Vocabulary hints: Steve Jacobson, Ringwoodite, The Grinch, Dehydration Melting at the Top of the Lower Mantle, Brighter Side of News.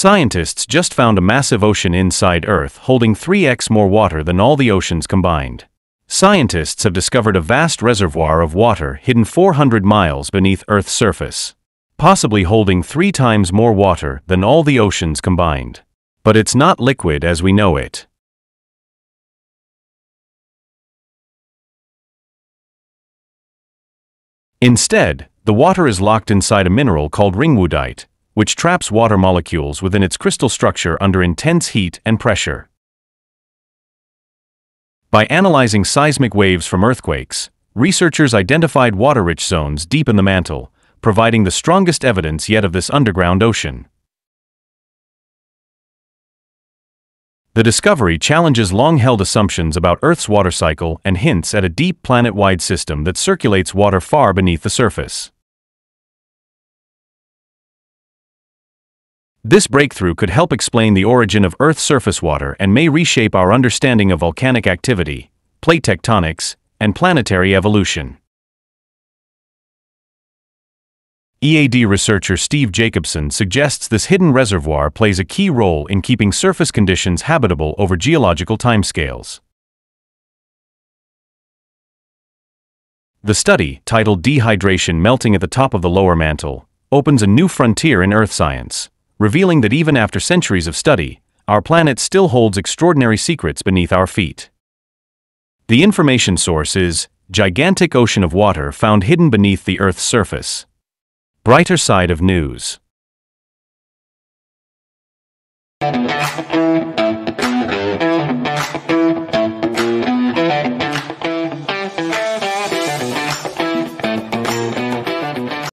Scientists just found a massive ocean inside Earth holding 3x more water than all the oceans combined. Scientists have discovered a vast reservoir of water hidden 400 miles beneath Earth's surface, possibly holding 3 times more water than all the oceans combined. But it's not liquid as we know it. Instead, the water is locked inside a mineral called ringwoodite, which traps water molecules within its crystal structure under intense heat and pressure. By analyzing seismic waves from earthquakes, researchers identified water-rich zones deep in the mantle, providing the strongest evidence yet of this underground ocean. The discovery challenges long-held assumptions about Earth's water cycle and hints at a deep planet-wide system that circulates water far beneath the surface. This breakthrough could help explain the origin of Earth's surface water and may reshape our understanding of volcanic activity, plate tectonics, and planetary evolution. EAD researcher Steve Jacobson suggests this hidden reservoir plays a key role in keeping surface conditions habitable over geological timescales. The study, titled Dehydration Melting at the Top of the Lower Mantle, opens a new frontier in Earth science, revealing that even after centuries of study, our planet still holds extraordinary secrets beneath our feet. The information source is a gigantic ocean of water found hidden beneath the Earth's surface. Brighter Side of News.